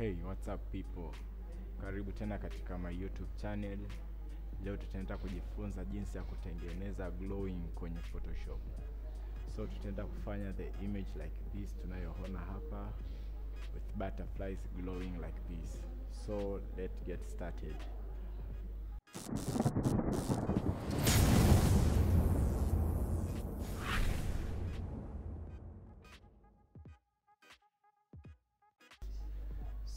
Hey, what's up people? Karibu tena katika my YouTube channel. Leo tutaenda kujifunza jinsi ya kutengeneza glowing kwenye Photoshop. So tutaenda kufanya the image like this tunayoona hapa, with butterflies glowing like this. So let's get started.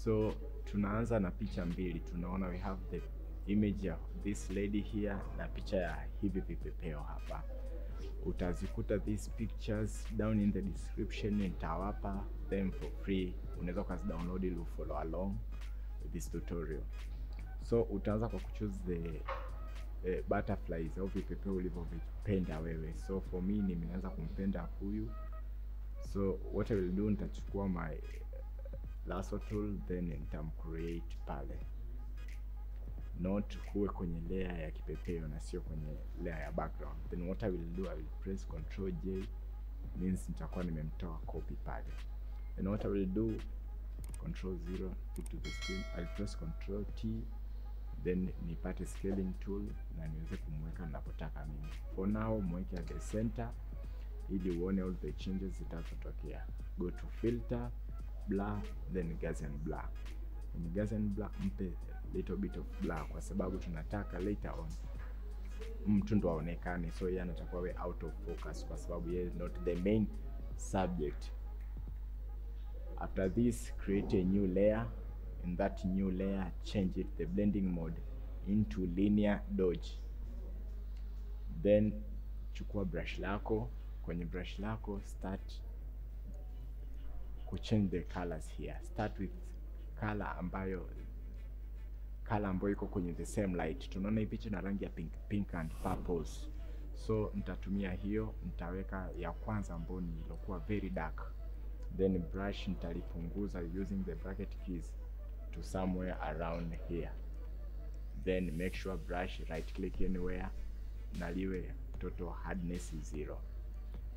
So tunaanza na picha mbili. Tunaona we have the image of this lady here na picha ya hivi vipepeo hapa. Utazikuta these pictures down in the description, nitawapa them for free. Unaweza ukazidownload ili follow along with this tutorial. So utaanza kwa kuchoose the butterflies au vipepeo ulivyopenda wewe. So for me nimeanza kumpenda huyu. So what I will do, nitachukua my Lasso tool, then nitamcreate pale. Not huwe kwenye layer ya kipepeo na sio kwenye layer ya background. Then what I will do, I will press Ctrl J, means nitakuwa nimemtoa copy pale. Then what I will do, Ctrl 0 to the screen, I will press Ctrl T, then nipate scaling tool na niweze kumweka ninapotaka mimi. For now mweke at the center ili uone all the changes zitakazotokea. Go to filter, blur, then Gaussian blur. In Gaussian blur mpe little bit of blur kwa sababu tunataka later on mtu ndo aonekane. So yeye anatakuwa we out of focus kwa sababu yeye not the main subject. After this, create a new layer. In that new layer, change it the blending mode into linear dodge. Then chukua brush lako, kwenye brush lako start we change the colors here. Start with color ambayo iko kwenye the same light. Tunaona hii picha na rangi ya pink and purples. So nitatumia hiyo, nitaweka ya kwanza ambayo ilikuwa very dark. Then brush nitalipunguza using the bracket keys to somewhere around here. Then make sure brush right click anywhere na liwe total hardness 0.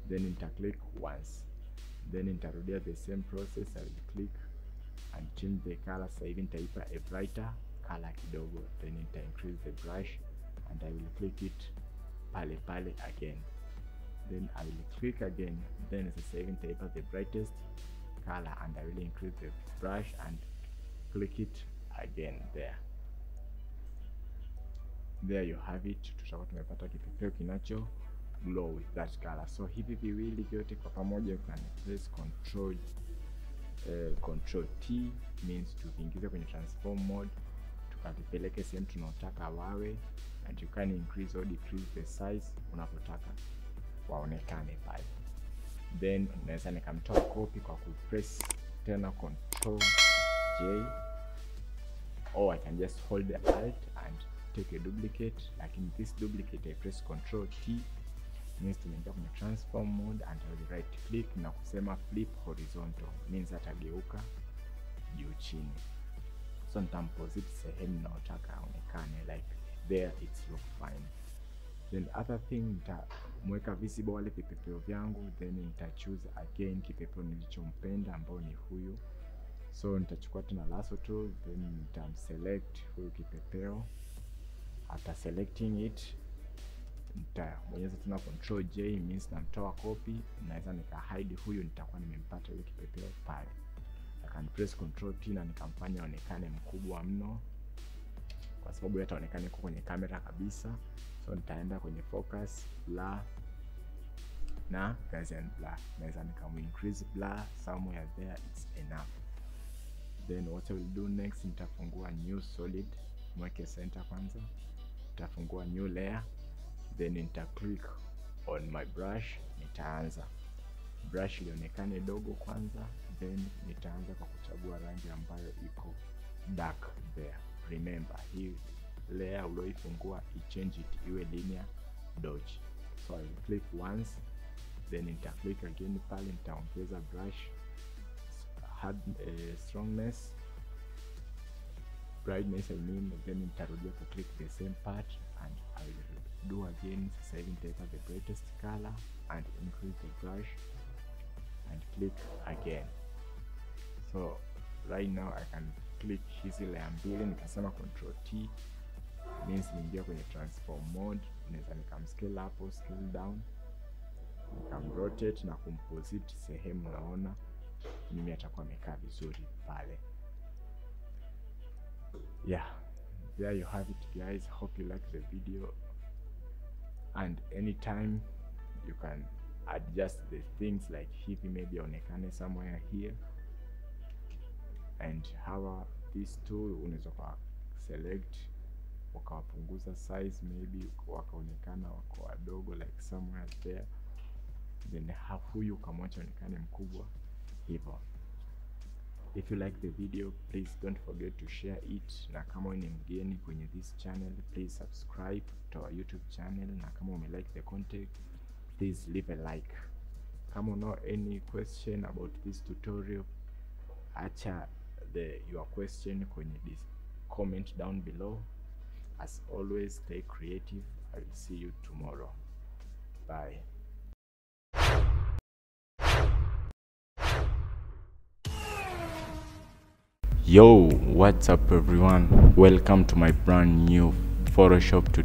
Then nitaclick once. Then nitarudia the same process. I will click and change the color. So even nitaipa a brighter color kidogo. Then nita increase the brush and I will click it pale again. Then I will click again. Then sasa hivi nitaipa the brightest color and I will increase the brush and click it again there. There you have it. Tutakuwa tumepata kipepeo kinacho glow with that color. So hivi viwili vyote kwa pamoja you can press Ctrl T, means tukiingiza kwenye transform mode tukavipeleke sehemu tunataka wawe, and you can increase or decrease the size unapotaka waonekane pale. Then unaweza nikamtoa copy kwa ku press tena Ctrl J, or I can just hold the alt and take a duplicate. Lakini this duplicate I press Ctrl T, means tumeingia kwenye transform mode and I will right click na kusema flip horizontal, means atageuka juu chini. So nitamposite sehemu na nataka aonekane like there, it's look fine. Then other thing, nitamweka visible wale vipepeo vyangu. Then nita choose again kipepeo nilichompenda ambao ni huyu. So nitachukua tena lasso tool, then nitamselect huyu kipepeo. After selecting it, nitabonyeza tuna Ctrl J, means namtoa copy. Naweza nika hide huyu, nitakuwa nimempata yule kipepeo pale. I can press Ctrl T na nikamfanya aonekane mkubwa mno kwa sababu yataonekana yuko kwenye kamera kabisa. So nitaenda kwenye focus, blur na Gaussian blur. Naweza nika increase blur somewhere there, it's enough. Then what I will do next, nitafungua new solid, mweke center kwanza. Nitafungua new layer, then nitaclick on my brush. Nitaanza brush lionekane dogo kwanza, then nitaanza kwa kuchagua rangi ambayo iko dark there. Remember hii layer uliyoifungua, change it iwe linear dodge. So I will click once, then nitaclick again pale. Nitaongeza brush strongness, brightness I mean, then nitarudia ku click the same part and I will do again. Sasa hivi nitaweka the brightest color and increase the brush and click again. So right now I can click hizi layer mbili nikasema control T means niingia kwenye transform mode, naweza nikam scale up, scale down, nikam rotate na composite sehemu naona mimi atakuwa amekaa vizuri pale. Yeah, there you have it guys. Hope you like the video, and anytime you can adjust the things like hivi maybe onekane somewhere here, and how this tool unaweza kwa select wakapunguza size maybe wakaonekana wako wadogo like somewhere there, then huyu ukamwacha onekane mkubwa hivyo. If you like the video, please don't forget to share it, na kama wewe ni mgeni kwenye this channel, please subscribe to our YouTube channel, na kama ume like the content, please leave a like. Kama una any question about this tutorial, acha your question kwenye this comment down below. As always, stay creative. I will see you tomorrow. Bye. Yo, what's up everyone, welcome to my brand new Photoshop tutorial.